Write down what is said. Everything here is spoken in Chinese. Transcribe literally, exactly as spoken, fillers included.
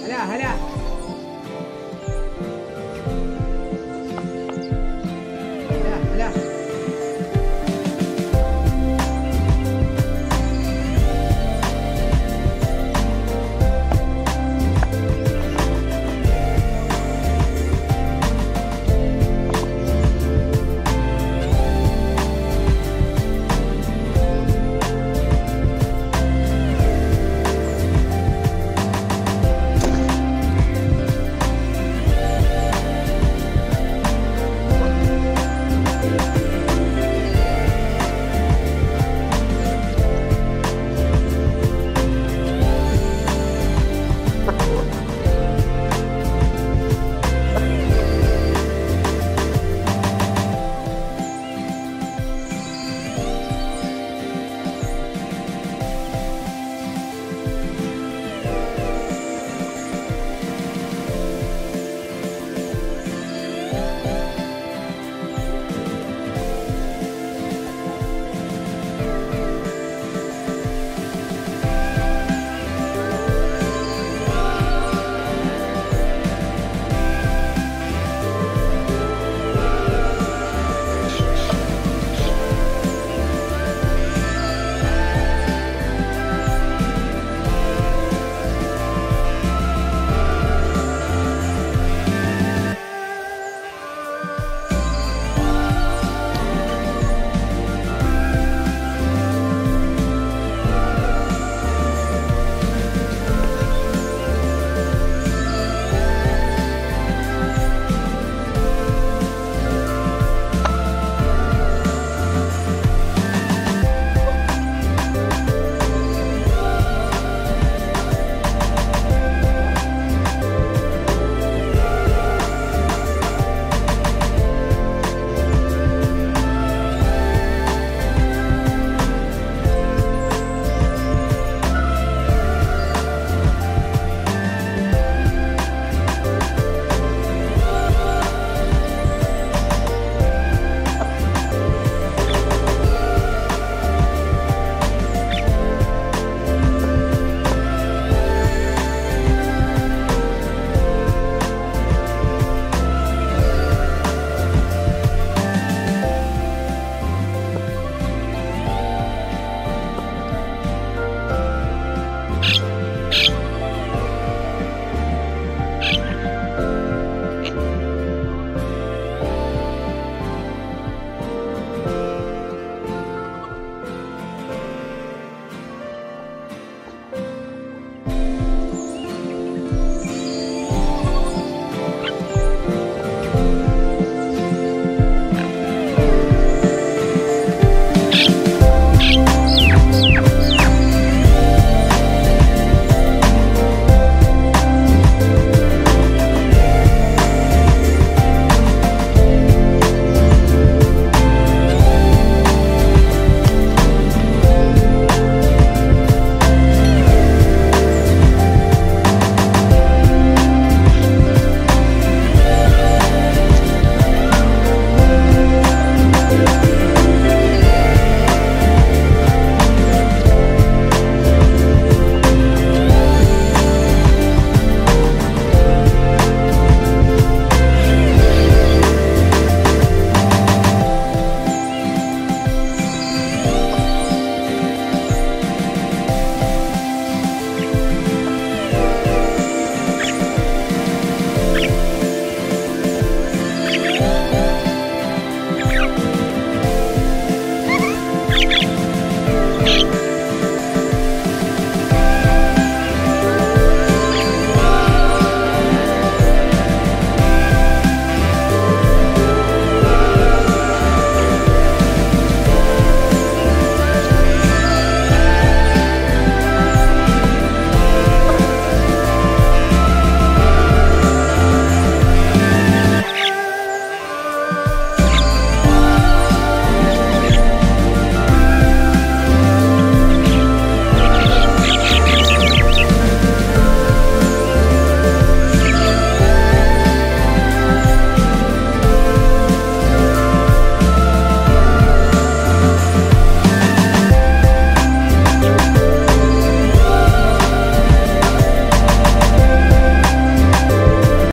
还俩还俩。